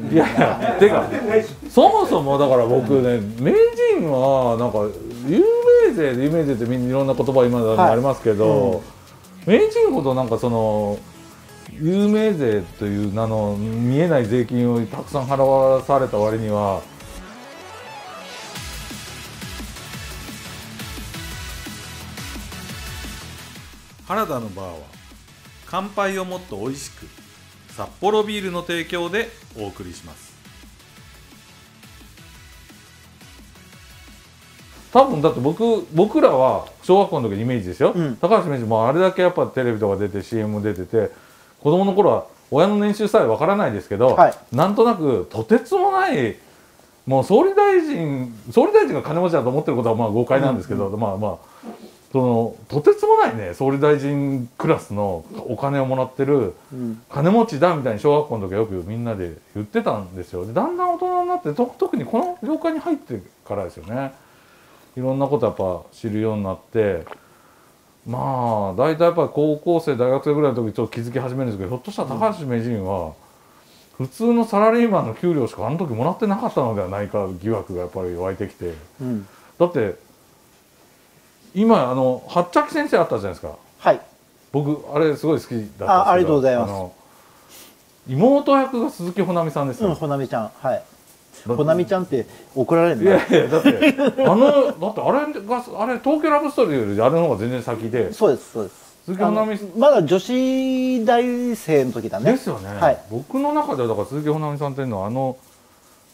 いやいや、てかそもそもだから僕ね、名人はなんか有名勢で、有名勢ってみんないろんな言葉今だとありますけど、名人ほどなんかその有名税という名の見えない税金をたくさん払わされた割には。原田のバーは乾杯をもっと美味しく札幌ビールの提供でお送りします。多分だって僕らは小学校の時のイメージですよ、うん、高橋名人もあれだけやっぱテレビとか出て CM 出てて、子供の頃は親の年収さえわからないですけど、はい、なんとなくとてつもないもう総理大臣が金持ちだと思ってることはまあ誤解なんですけど、うんうん、まあまあそのとてつもないね、総理大臣クラスのお金をもらってる、うん、金持ちだみたいに小学校の時はよくみんなで言ってたんですよ。でだんだん大人になって特にこの業界に入ってからですよね、いろんなことやっぱ知るようになって、まあ大体やっぱり高校生大学生ぐらいの時ちょっと気づき始めるんですけど、ひょっとしたら高橋名人は普通のサラリーマンの給料しかあの時もらってなかったのではないか疑惑がやっぱり湧いてきて、うん、だって今はっちゃき先生あったじゃないですか。はい。僕あれすごい好きだったんですけど。ありがとうございます。妹役が鈴木保奈美さんですよ。うん、保奈美ちゃん、はい。保奈美ちゃんって怒られるんだ。いやいや、だってだってあれ東京ラブストーリーよりあれの方が全然先で。そうですそうです。鈴木保奈美まだ女子大生の時だね。ですよね。はい。僕の中ではだから鈴木保奈美さんっていうのは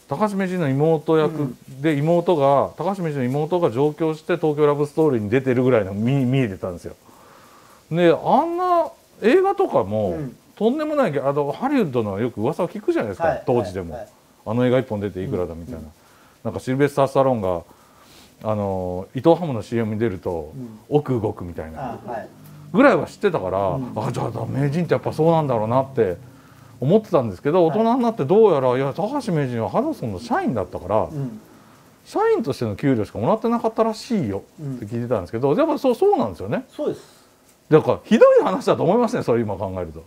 高橋名人の妹役で、妹が、高橋名人の妹が上京して東京ラブストーリーに出てるぐらいの見えてたんですよ。であんな映画とかも、うん、とんでもないハリウッドのよく噂を聞くじゃないですか、はい、当時でも、はい、あの映画1本出ていくらだみたいな、うん、なんかシルベスター・スタローンが伊藤ハムの CM に出ると、うん、奥動くみたいなぐらいは知ってたから、うん、あじゃあ名人ってやっぱそうなんだろうなって思ってたんですけど、大人になってどうやら、はい、いや高橋名人はハドソンの社員だったから、うん、社員としての給料しかもらってなかったらしいよって聞いてたんですけど、うん、やっぱそうなんですよね。そうです。だからひどい話だと思いますね、それ今考えると。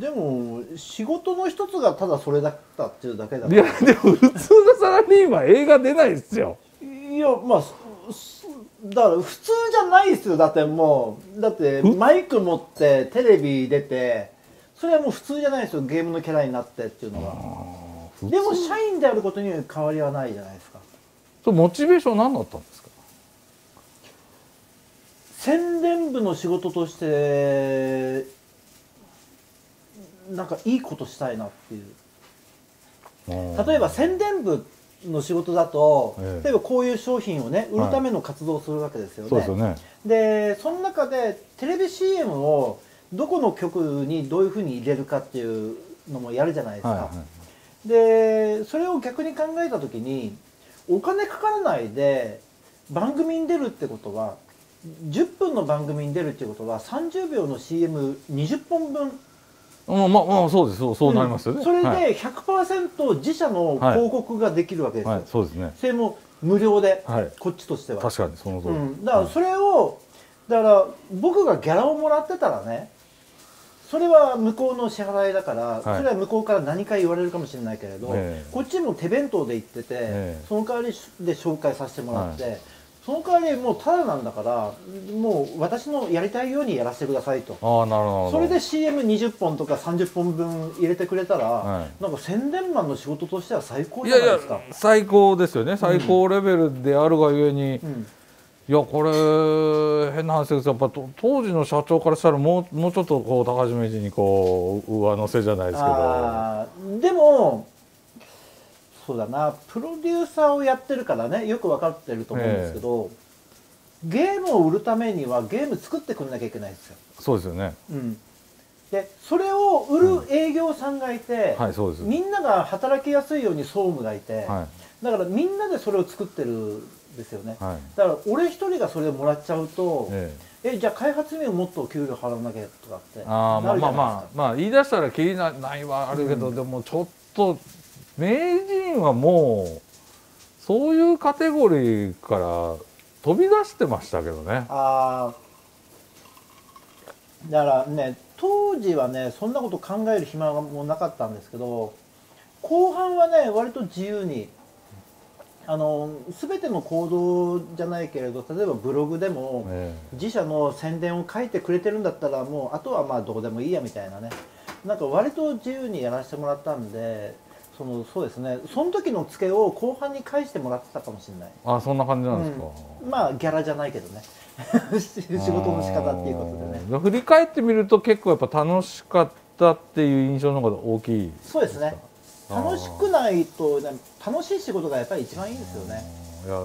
でも仕事の一つがただそれだったっていうだけだから。いやでも普通のサラリーマン映画出ないですよ。いやまあだから普通じゃないですよ。だってマイク持ってテレビ出て、それはもう普通じゃないですよ、ゲームのキャラになってっていうのは。でも社員であることには変わりはないじゃないですか。それモチベーション何だったんですか。宣伝部の仕事としてなんかいいことしたいなっていう。例えば宣伝部の仕事だと、例えばこういう商品をね、売るための活動をするわけですよね。そうですよね。でその中でテレビ CM をどこの局にどういうふうに入れるかっていうのもやるじゃないですか。でそれを逆に考えた時に、お金かからないで番組に出るってことは、10分の番組に出るっていうことは30秒の CM20 本分。まあそうです。そうなりますよね。それで 100% 自社の広告ができるわけですよ。そうですね。それも無料で、こっちとしては。確かにその通り。だからそれを、だから僕がギャラをもらってたらね、それは向こうの支払いだから、はい、それは向こうから何か言われるかもしれないけれど、こっちも手弁当で行ってて、その代わりで紹介させてもらって、その代わりもうタダなんだから、もう私のやりたいようにやらせてくださいと。ああなるほど。それで CM20 本とか30本分入れてくれたら、なんか宣伝マンの仕事としては最高じゃないですか。いやいや最高ですよね。最高レベルであるがゆえに、いやこれ変な話ですけど、やっぱ当時の社長からしたらもうちょっとこう高橋名人にこう上乗せじゃないですけど。でもそうだな、プロデューサーをやってるからね、よく分かってると思うんですけど、ゲームを売るためにはゲーム作ってくれなきゃいけないんですよ。そうですよね。うん、でそれを売る営業さんがいて、みんなが働きやすいように総務がいて、だからみんなでそれを作ってる。ですよね。だから俺一人がそれをもらっちゃうと、じゃあ開発にもっと給料払わなきゃとかってなるじゃないですか。まあ言い出したらきりないはあるけど、でもちょっと名人はもうそういうカテゴリーから飛び出してましたけどね。だからね、当時はねそんなこと考える暇もなかったんですけど、後半はね割と自由に全ての行動じゃないけれど、例えばブログでも自社の宣伝を書いてくれてるんだったらもうあとはまあどうでもいいやみたいなね、なんか割と自由にやらせてもらったんで。そうですね、その時のツケを後半に返してもらってたかもしれない。あ、そんな感じなんですか。うん、まあギャラじゃないけどね仕事の仕方っていうことでね、振り返ってみると結構やっぱ楽しかったっていう印象の方が大きい。そうですね、楽しくないと、楽しい仕事がやっぱり一番いいんですよね。いや、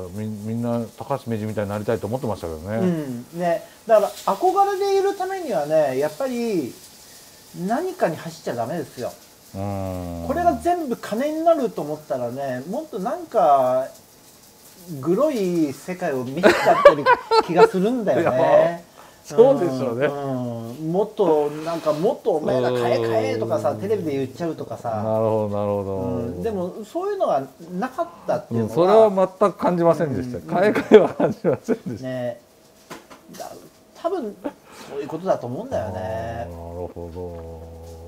みんな高橋名人みたいになりたいと思ってましたけどね。うん、ね、だから憧れでいるためにはね、やっぱり何かに走っちゃダメですよ。これが全部金になると思ったらね、もっとなんかグロい世界を見せちゃってる気がするんだよね。そうですよね、もっとなんかもっとお前ら買え買えとかさ、テレビで言っちゃうとかさ。なるほどなるほど、でもそういうのはなかったっていうのは、それは全く感じませんでした、買え買えは感じませんでしたね。多分そういうことだと思うんだよね。なるほ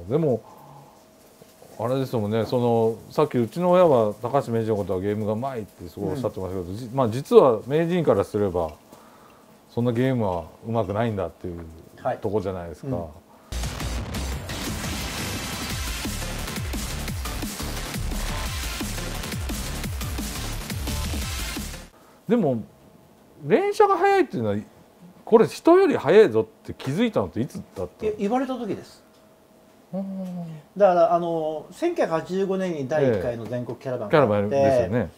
ど。でもあれですもんね、そのさっきうちの親は高橋名人のことはゲームがうまいってすごいおっしゃってましたけど、まあ実は名人からすればそんなゲームはうまくないんだっていうとこじゃないですか。はい、でも連射が速いっていうのはこれ人より速いぞって気づいたのっていつだったの？言われた時です。だから1985年に第1回の全国キャラバンがあって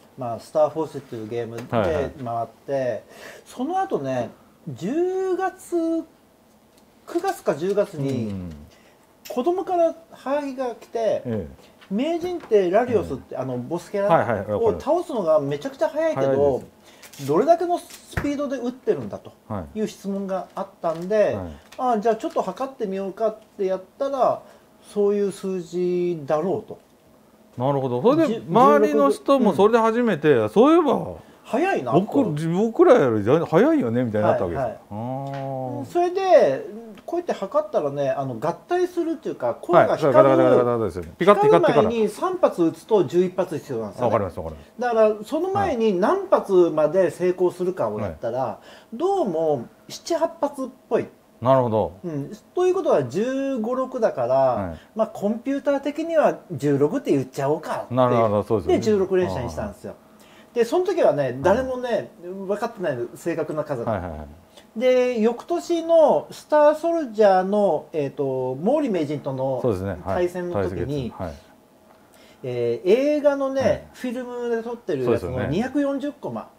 「スター・フォース」っていうゲームで回って、その後ね10月9月か10月に子供からハガキが来て「名人ってラリオス」ってボスキャラを倒すのがめちゃくちゃ早いけど。どれだけのスピードで打ってるんだという質問があったんで、あ、じゃあちょっと測ってみようかってやったらそういう数字だろうと。なるほど。それで周りの人もそれで初めて、そういえば早いな、僕らより早いよねみたいになったわけですよ。それでこうやって測ったらね、合体するっていうか、声が光る前に3発打つと11発必要なんですよね。わかりますわかります。だからその前に何発まで成功するかをやったら、どうも7、8発っぽい。なるほど。ということは15、6だから、まあコンピューター的には16って言っちゃおうかって。なるほど、そうですね。で16連射にしたんですよ。でその時はね、誰もね分かってない正確な数。で翌年のスター・ソルジャーの、毛利名人との対戦の時に、映画のね、フィルムで撮ってるやつの240コマ、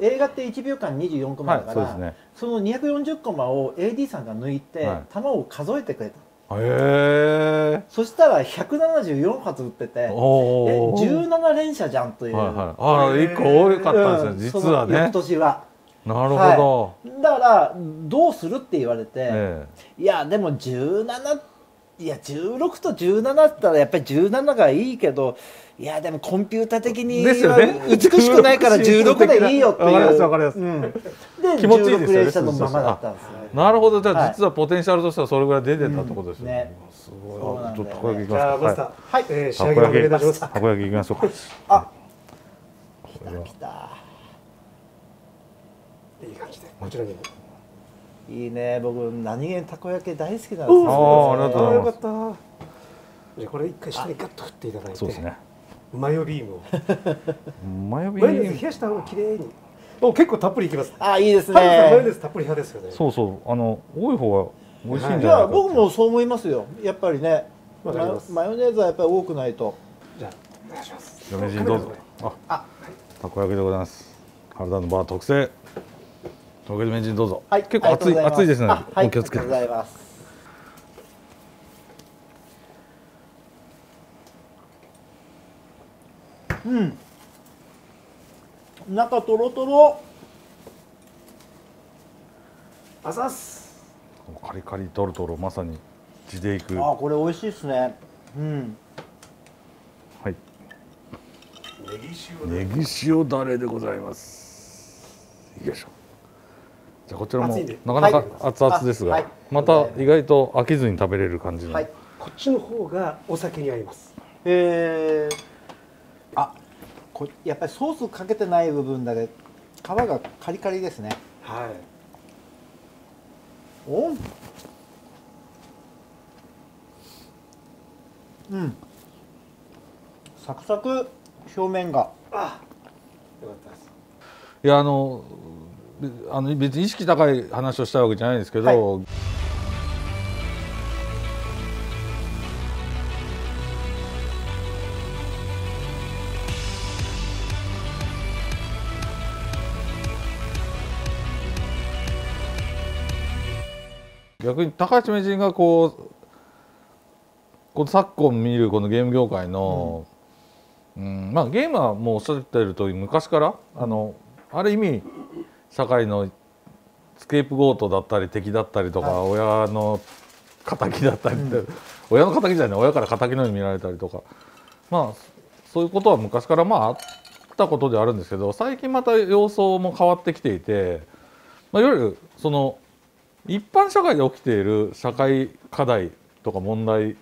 映画って1秒間24コマだから、その240コマを AD さんが抜いて、弾を数えてくれた。そしたら174発撃ってて、17連射じゃんという、あ1個多かったんですよ、実はね、翌年は。なるほど、だからどうするって言われて、いやでも17、いや16と17だったらやっぱり17がいいけど、いやでもコンピュータ的に美しくないから16でいいよっていう。わかりますわかります。で16連射のままだったんですよ。なるほど、じゃあ実はポテンシャルとしてはそれぐらい出てたってことですよね。すごい。ちょっとたこ焼きいきますか。はい。仕上げお願いいたします。たこ焼きいきましょうか。あ、来た。いい感じでこちらにもいいね。僕何気にたこ焼き大好きなんですよ。ああ、ありがとうございます。よかった。じゃあこれ一回下にガッと振っていただいて。そうですね。マヨビームを。マヨビーム。冷やしたをきれいに。お、結構たっぷりいきます。あ、いいですね。マヨネーズたっぷり派ですよね。そうそう。多い方が美味しいんじゃないか。いや、僕もそう思いますよ。やっぱりね。マヨネーズはやっぱり多くないと。じゃあお願いします。名人どうぞ。あ、たこ焼きでございます。原田のバー特製。名人どうぞ。はい、結構熱いですね。はい、お気をつけて。ありがとうございます。うん。中トロトロ。あざす。カリカリトロトロ、まさに地でいく。あ、これ美味しいですね。うん。はい。ネギ塩だれでございます。よいしょ。こちらもなかなか熱々ですが、また意外と飽きずに食べれる感じの、こっちの方がお酒に合います。あ、やっぱりソースかけてない部分だけ皮がカリカリですね。はい。お。うん。サクサク表面が。あ。よかったです。いや、別に意識高い話をしたいわけじゃないんですけど。はい、逆に高橋名人がこう昨今見るこのゲーム業界の、うん、まあゲームはもうおっしゃっているとおり昔からある意味社会のスケープゴートだったり敵だったりとか、はい、親の敵だったり、うん、親の敵じゃない、親から敵のように見られたりとか、まあそういうことは昔からまああったことであるんですけど、最近また様相も変わってきていて、まあ、いわゆるその一般社会で起きている社会課題とか問題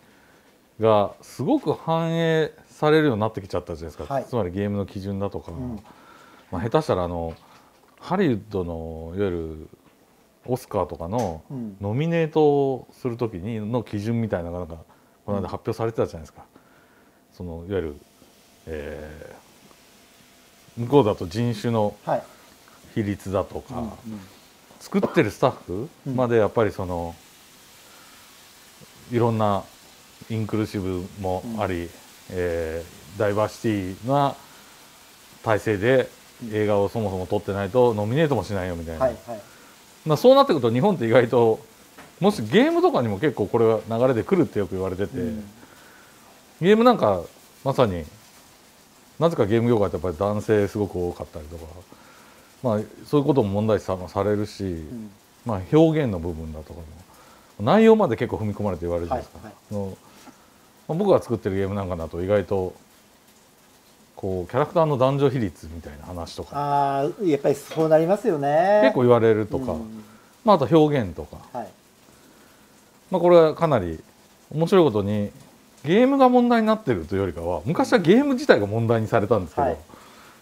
がすごく反映されるようになってきちゃったじゃないですか、はい、つまりゲームの基準だとか、うん、まあ下手したらハリウッドのいわゆるオスカーとかのノミネートをする時にの基準みたいなのがなんかこの間発表されてたじゃないですか。そのいわゆる、向こうだと人種の比率だとか。はい、うん作ってるスタッフまでやっぱりそのいろんなインクルーシブもあり、ダイバーシティな体制で映画をそもそも撮ってないとノミネートもしないよみたいな、そうなってくると日本って意外ともしゲームとかにも結構これは流れでくるってよく言われてて、ゲームなんかまさになぜかゲーム業界ってやっぱり男性すごく多かったりとか。まあ、そういうことも問題視されるし、うん、まあ表現の部分だとか内容まで結構踏み込まれて言われるじゃないですか、はいはい、まあ、僕が作ってるゲームなんかだと意外とキャラクターの男女比率みたいな話とかあやっぱりそうなりますよね、結構言われるとか、うん、まあ、あと表現とか、はい、まあ、これはかなり面白いことにゲームが問題になってるというよりかは昔はゲーム自体が問題にされたんですけど。はい、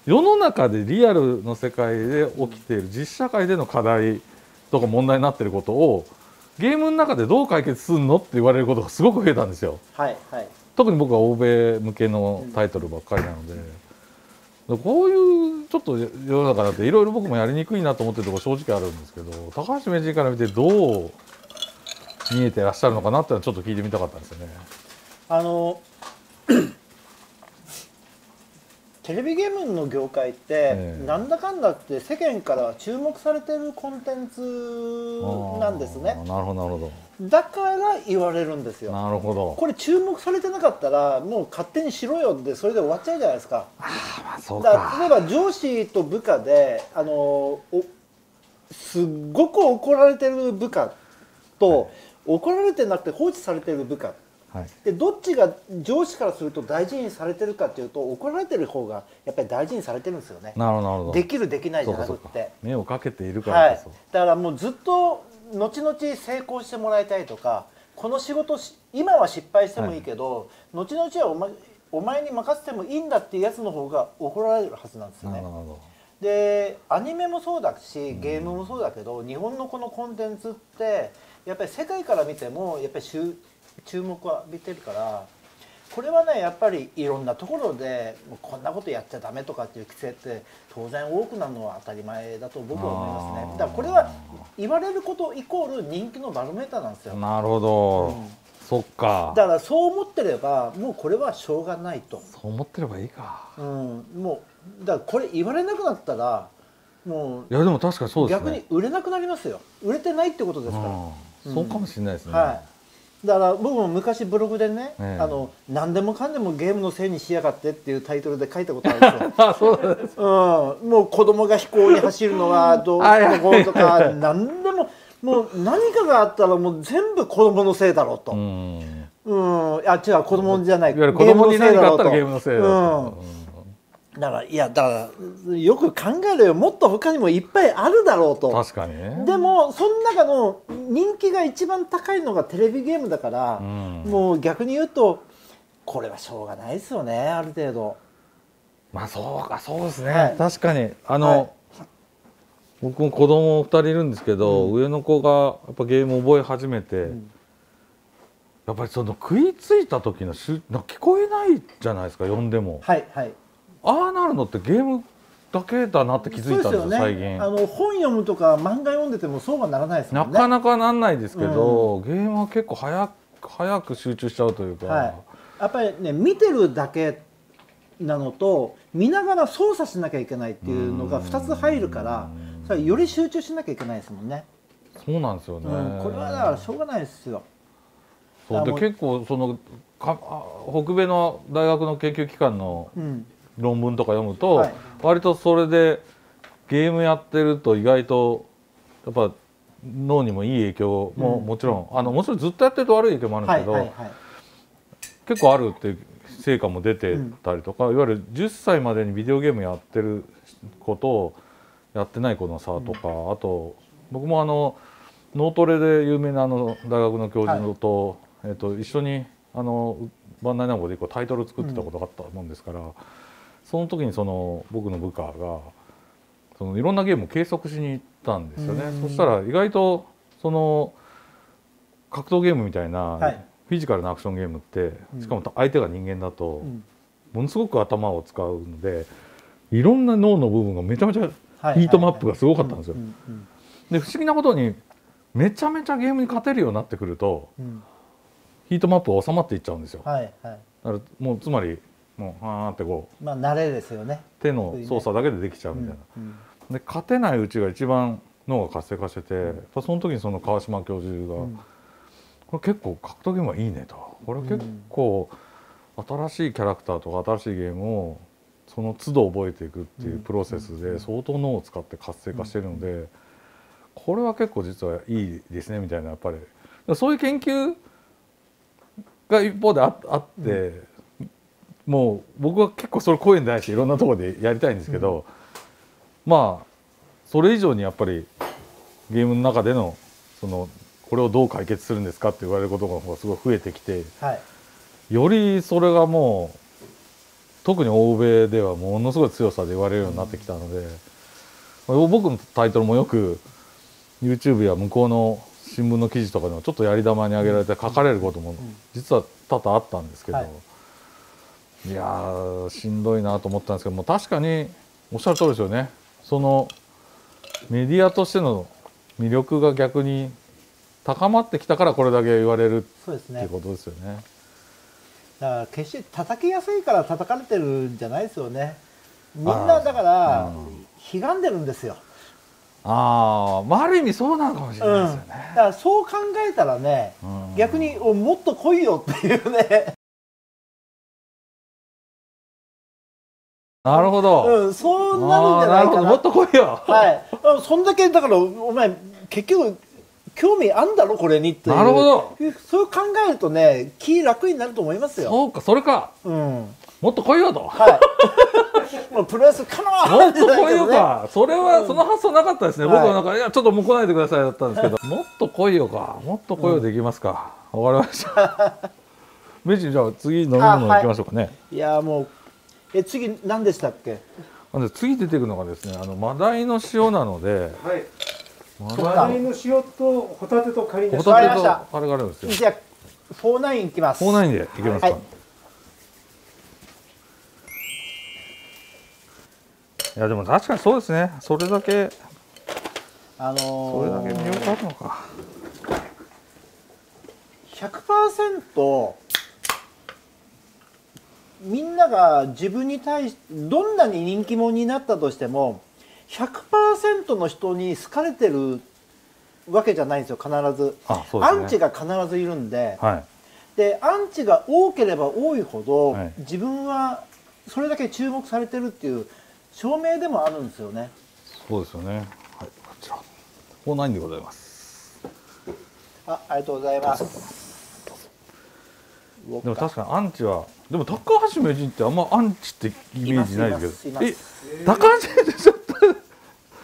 世の中でリアルの世界で起きている実社会での課題とか問題になっていることをゲームの中でどう解決するのって言われることがすごく増えたんですよ、はいはい、特に僕は欧米向けのタイトルばっかりなので、うん、こういうちょっと世の中だっていろいろ僕もやりにくいなと思ってるところ正直あるんですけど、高橋名人から見てどう見えてらっしゃるのかなっていうのはちょっと聞いてみたかったんですよね。テレビゲームの業界ってなんだかんだって世間から注目されてるコンテンツなんですね。なるほどなるほど。だから言われるんですよ。なるほど。これ注目されてなかったらもう勝手にしろよってそれで終わっちゃうじゃないですか。あまあそうか。だから例えば上司と部下ですっごく怒られてる部下と、はい、怒られてなくて放置されてる部下。でどっちが上司からすると大事にされてるかというと怒られてる方がやっぱり大事にされてるんですよね。なるほど。できるできないじゃなくってそう目をかけているからこそ、はい、だからもうずっと後々成功してもらいたいとかこの仕事今は失敗してもいいけど、はい、後々はお前に任せてもいいんだっていうやつの方が怒られるはずなんですよね。なるほど。でアニメもそうだしゲームもそうだけど、うん、日本のこのコンテンツってやっぱり世界から見てもやっぱり注目を浴びてるからこれはねやっぱりいろんなところでこんなことやっちゃダメとかっていう規制って当然多くなるのは当たり前だと僕は思いますね。だからこれは言われることイコール人気のバロメーターなんですよ。なるほど、うん、そっか。だからそう思ってればもうこれはしょうがないとそう思ってればいいか、うん、もうだからこれ言われなくなったらもういやでも確かにそうですね。逆に売れなくなりますよ。売れてないってことですから、うん、そうかもしれないですね、はい。だから僕も昔ブログでね、何でもかんでもゲームのせいにしやがってっていうタイトルで書いたことあるんですよ。そうです、うん、もう子供が飛行に走るのはどうこうとか何でももう何かがあったらもう全部子供のせいだろうと、うん、うん、あ違う子供じゃないゲームのせいだろうと、ゲームのせいだろうと、だからいやだからよく考えるよもっと他にもいっぱいあるだろうと。確かに。でもその中の人気が一番高いのがテレビゲームだから、うん、もう逆に言うとこれはしょうがないですよね、ある程度。まあそうか、そうですね、はい、確かにはい、僕も子供2人いるんですけど、上の子がやっぱゲーム覚え始めて、やっぱりその食いついた時の聞こえないじゃないですか、呼んでも。はいはい、ああなるのってゲームだけだなって気づいたんですよ、最近。本読むとか漫画読んでてもそうはならないですもんね。なかなかなんないですけど、ゲームは結構早く集中しちゃうというか、はい、やっぱりね、見てるだけなのと見ながら操作しなきゃいけないっていうのが2つ入るから、それより集中しなきゃいけないですもんね。そうなんですよね、これはだからしょうがないですよ。そうで、結構その北米の大学の研究機関の論文とか読むと、はい、割とそれでゲームやってると意外とやっぱ脳にもいい影響も、もちろんもちろんずっとやってると悪い影響もあるんですけど、結構あるっていう成果も出てたりとか、いわゆる10歳までにビデオゲームやってる子とやってない子の差とか、あと僕も脳トレで有名な大学の教授と、はい、一緒に万内南郷でタイトル作ってたことがあったもんですから、その時に僕の部下がいろんなゲームを計測しに行ったんですよね。そしたら意外と格闘ゲームみたいなフィジカルなアクションゲームって、しかも相手が人間だとものすごく頭を使うので、いろんな脳の部分がめちゃめちゃヒートマップがすごかったんですよ。で、不思議なことにめちゃめちゃゲームに勝てるようになってくると、ヒートマップが収まっていっちゃうんですよ。だからもうつまりもうはーってこう、まあ慣れですよね、手の操作だけでできちゃうみたいな。で、勝てないうちが一番脳が活性化してて、その時に川島教授が「これ結構格闘ゲームはいいね」と。これ結構新しいキャラクターとか新しいゲームをその都度覚えていくっていうプロセスで相当脳を使って活性化してるので、これは結構実はいいですねみたいな、やっぱりそういう研究が一方であって。もう僕は結構それ声に出していろんなところでやりたいんですけど、まあそれ以上にやっぱりゲームの中でのこれをどう解決するんですかって言われることの方がすごい増えてきて、はい、よりそれがもう特に欧米ではものすごい強さで言われるようになってきたので、僕のタイトルもよく YouTube や向こうの新聞の記事とかでもちょっとやり玉に挙げられて書かれることも実は多々あったんですけど。はい、いやーしんどいなと思ったんですけども、確かにおっしゃる通りですよね。メディアとしての魅力が逆に高まってきたから、これだけ言われるっていうことですよね。だから決して叩きやすいから叩かれてるんじゃないですよね。みんなだからひがんでるんですよ。ある意味そうなのかもしれないですよね。だからそう考えたらね、逆にもっと来いよっていうね。なるほど、そうなるんじゃないかな。もっと来いよ。はい、そんだけだからお前結局興味あんだろこれにっていう。なるほど。そう考えるとね、気楽になると思いますよ。そうか、それか。うん。もっと来いよと。はい。プロレスかな。もっと来いよか。それはその発想なかったですね。僕はなんかいやちょっともう来ないでくださいだったんですけど、もっと来いよか。もっと来いよできますか。わかりました。メジじゃあ次飲み物行きましょうかね。いやもう。次何でしたっけ？次出てくるのがですね、マダイの塩なので、マダイの塩とホタテとカニです。ホタテとあれがあるんですよ。じゃあ49いきます。49でいきますか。いやでも確かにそうですね。それだけそれだけ魅力あるのか。100%。みんなが自分に対してどんなに人気者になったとしても 100% の人に好かれてるわけじゃないんですよ、必ず。アンチが必ずいるんで、はい、でアンチが多ければ多いほど、はい、自分はそれだけ注目されてるっていう証明でもあるんですよね。そうですよね。はい、こちら49でございます。ありがとうございます。でも確かにアンチはでも高橋名人ってあんまアンチってイメージないですけど、高橋名人ちょっと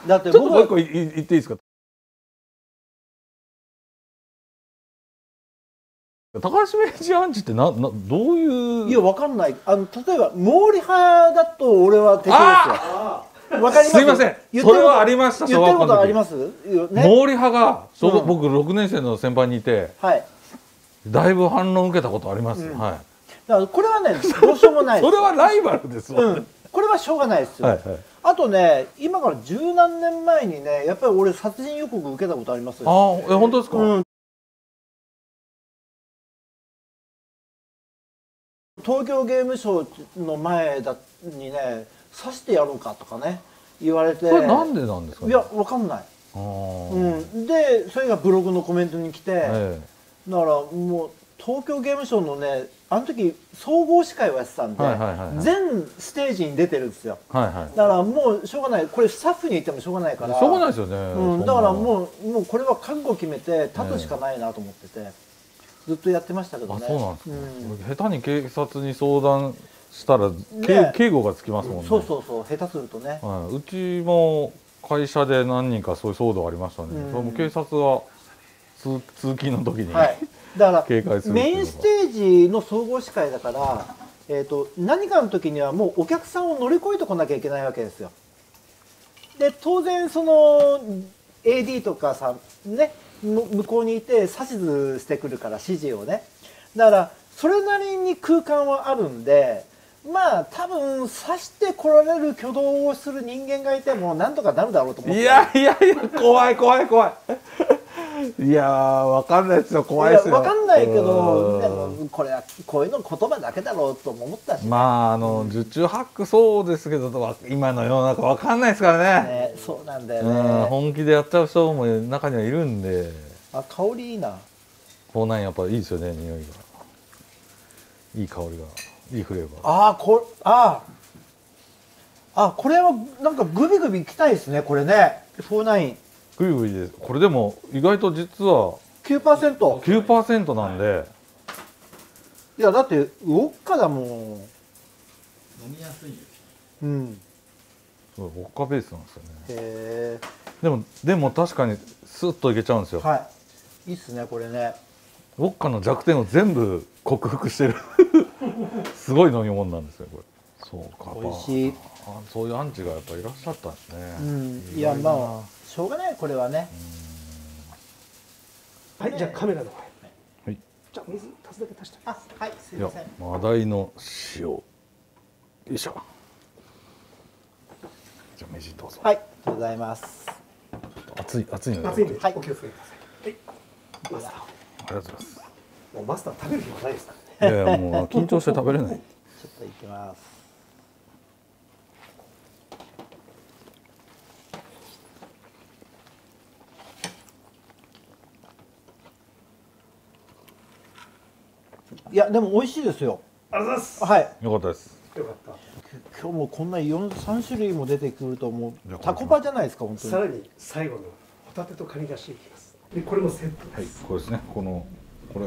だってちょっともう一個言っていいですか？高橋明治アンチってどういう。いや、わかんない。例えば毛利派だと俺は敵ですよ。わかります。すいません。それはありました。言ってることあります。毛利派が、僕6年生の先輩にいて。はい。だいぶ反論を受けたことあります。はい。だからこれはね、どうしようもない。それはライバルです。うん。これはしょうがないですよ。あとね、今から10何年前にね、やっぱり俺殺人予告受けたことあります。ああ、本当ですか。うん。東京ゲームショウの前だにね、刺してやろうかとかね言われて、これなんでなんですかね。いや、わかんない。うん、でそれがブログのコメントに来て、だからもう東京ゲームショウのね、あの時総合司会をやってたんで全ステージに出てるんですよ。だからもうしょうがない、これスタッフに言ってもしょうがないから、しょうがないですよね。うん、だからもうこれは覚悟決めて立つしかないなと思ってて。ずっとやってましたけどね。下手に警察に相談したら、警護がつきますもんね。そうそうそう、下手するとね。うちも会社で何人かそういう騒動ありましたね。それも警察が通勤の時に、はい、だから警戒する。メインステージの総合司会だから、何かの時にはもうお客さんを乗り越えてこなきゃいけないわけですよ。で、当然その AD とかさね。向こうにいて指図してくるから、指示をね。だからそれなりに空間はあるんで、まあ多分指してこられる挙動をする人間がいてもなんとかなるだろうと思って。いやいやいや、怖い怖い怖い。いやー、わかんないですよ、怖いですよ。わかんないけど、でもこれはこういうの言葉だけだろうと思ったし、ね。まあ十中八九そうですけど、今の世の中わかんないですからね。ね、そうなんだよね。本気でやっちゃう人も中にはいるんで。あ、香りいいな。こうなんやっぱいいですよね、匂いが。いい香りが、いいフレーバー。これはなんかグビグビきたいですね、これね。49。グイグイです。これでも意外と実は 9% なんで、はい、いやだってウォッカだもん。飲みやすいよ。うん、そう、ウォッカベースなんですよね。へえ。でも確かにスッといけちゃうんですよ。はい、いいっすね、これね。ウォッカの弱点を全部克服してるすごい飲み物なんですよ、これ。そうか、美味しい。そういうアンチがやっぱいらっしゃったんですね。うん、いやまあしょうがない、これはね。はい、じゃあカメラの方へ。はい。じゃあ水足すだけ足して。あ、はい、すいません。マダイの塩。よいしょ。じゃあ名人どうぞ。はい、ありがとうございます。熱いので。熱いんで。はい、お気をつけください。はい。マスター。ありがとうございます。もうマスター食べる暇ないですからね。いやもう緊張して食べれない。ちょっといきます。いやでも美味しいですよ。ありがとうございます。はい。よかったです。よかった。今日もこんな3種類も出てくると思う。タコパじゃないですか、本当に。さらに最後のホタテとカニだしいきます。でこれもセットです。はい。これですね。これ。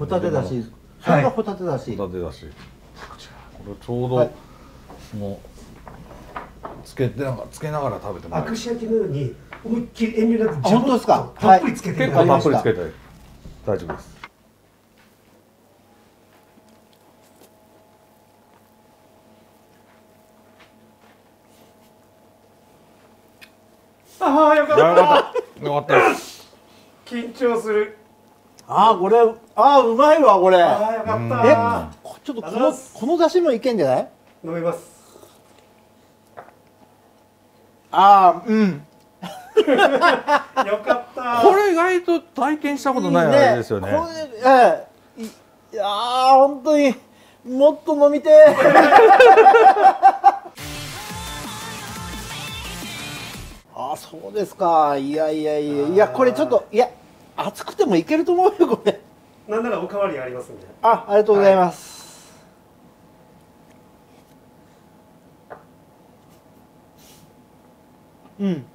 ホタテだし。それがホタテだし。ホタテだし。こちら。これちょうど、はい、もうつけながら食べてもらう。あくし焼きのように思いっきり遠慮なく。本当ですか。たっぷりつけて。結構たっぷりつけて大丈夫です。ああ、よかった。よかったです。緊張する。ああ、これ、ああ、うまいわ、これ。ああ、よかった。ちょっとこの出汁もいけんじゃない？飲みます。ああ、うん。よかった。これ意外と体験したことない味ですよね。これ、いやあ、本当にもっと飲みてー。あ、そうですか。いやいやいやいや、これちょっと、いや熱くてもいけると思うよ、これ。なんならおかわりありますんで。あ、ありがとうございます。はい、うん。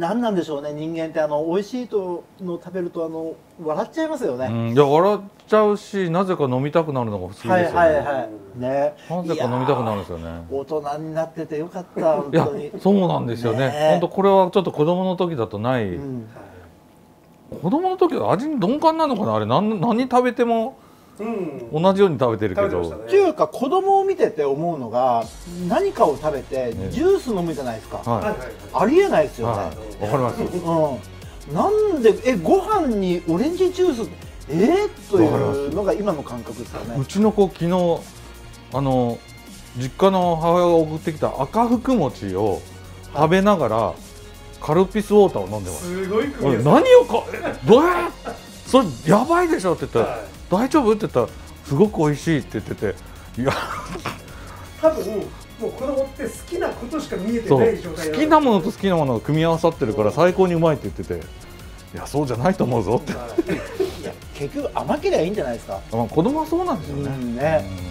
なんでしょうね、人間って美味しいとの食べると笑っちゃいますよね。うん、いや笑っちゃうし、なぜか飲みたくなるのが不思議ですよね。はいはいはい。ね。なぜか飲みたくなるんですよね。大人になっててよかった本当に。いやそうなんですよね。本当これはちょっと子供の時だとない子供の時は味に鈍感なのかな、あれ 何食べても同じように食べてるけど、っていうか子供を見てて思うのが、何かを食べてジュース飲むじゃないですか、ありえないですよね。わかります。なんでご飯にオレンジジュースというのが今の感覚ですよね。うちの子昨日実家の母親が送ってきた赤福餅を食べながらカルピスウォーターを飲んでます。すごい組み合わせ。何をかどうやそれやばいでしょって言ったら、大丈夫って言ったら、すごく美味しいって言ってて、いや多分もう子供って好きなことしか見えてない状態、好きなものと好きなものが組み合わさってるから最高にうまいって言ってて、いやそうじゃないと思うぞって。結局甘けりゃいいんじゃないですか。子供はそうなんですよね。